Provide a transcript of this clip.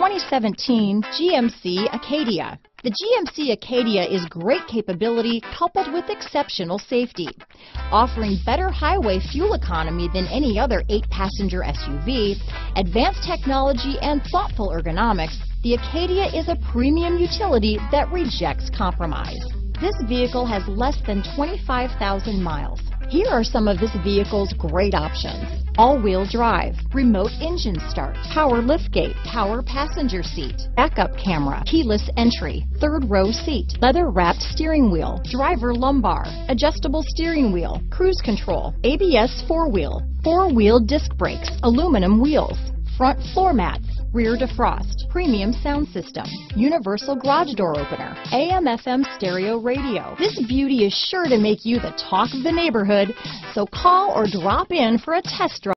2017 GMC Acadia. The GMC Acadia is great capability coupled with exceptional safety, offering better highway fuel economy than any other 8-passenger SUV, advanced technology and thoughtful ergonomics. The Acadia is a premium utility that rejects compromise. This vehicle has less than 25,000 miles. Here are some of this vehicle's great options: all-wheel drive, remote engine start, power liftgate, power passenger seat, backup camera, keyless entry, third row seat, leather-wrapped steering wheel, driver lumbar, adjustable steering wheel, cruise control, ABS four-wheel disc brakes, aluminum wheels, front floor mats, rear defrost, premium sound system, universal garage door opener, AM/FM stereo radio. This beauty is sure to make you the talk of the neighborhood, so call or drop in for a test drive.